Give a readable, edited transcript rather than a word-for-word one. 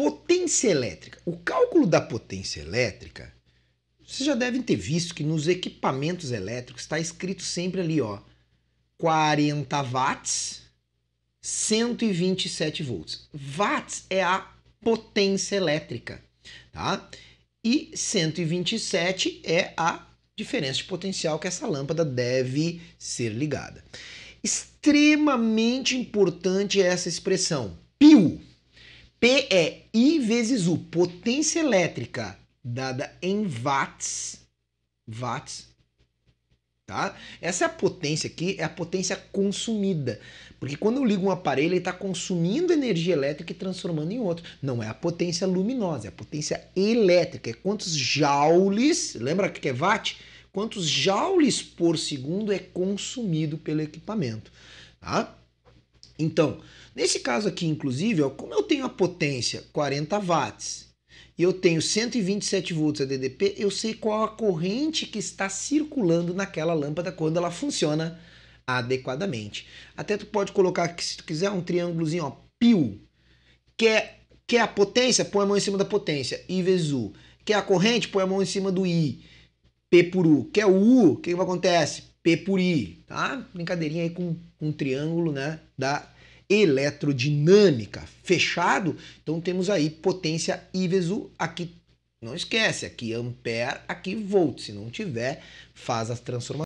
Potência elétrica. O cálculo da potência elétrica, vocês já devem ter visto que nos equipamentos elétricos está escrito sempre ali, ó, 40 watts, 127 volts. Watts é a potência elétrica, tá? E 127 é a diferença de potencial que essa lâmpada deve ser ligada. Extremamente importante essa expressão, PIU. P é I vezes U, potência elétrica dada em watts, tá? Essa é a potência aqui, é a potência consumida, porque quando eu ligo um aparelho ele está consumindo energia elétrica e transformando em outro. Não é a potência luminosa, é a potência elétrica, é quantos joules, lembra que é watt? Quantos joules por segundo é consumido pelo equipamento, tá? Então, nesse caso aqui, inclusive, ó, como eu tenho a potência 40 watts e eu tenho 127 volts ADDP, eu sei qual a corrente que está circulando naquela lâmpada quando ela funciona adequadamente. Até tu pode colocar aqui, se tu quiser, um triângulozinho, ó, PIU. Quer a potência? Põe a mão em cima da potência, I vezes U. Quer a corrente? Põe a mão em cima do I, P por U. Quer o U? O que acontece? P por I, tá? Brincadeirinha aí com um triângulo, né, da eletrodinâmica. Fechado? Então temos aí potência I vezes U, aqui não esquece, aqui ampere, aqui volt, se não tiver, faz as transformações.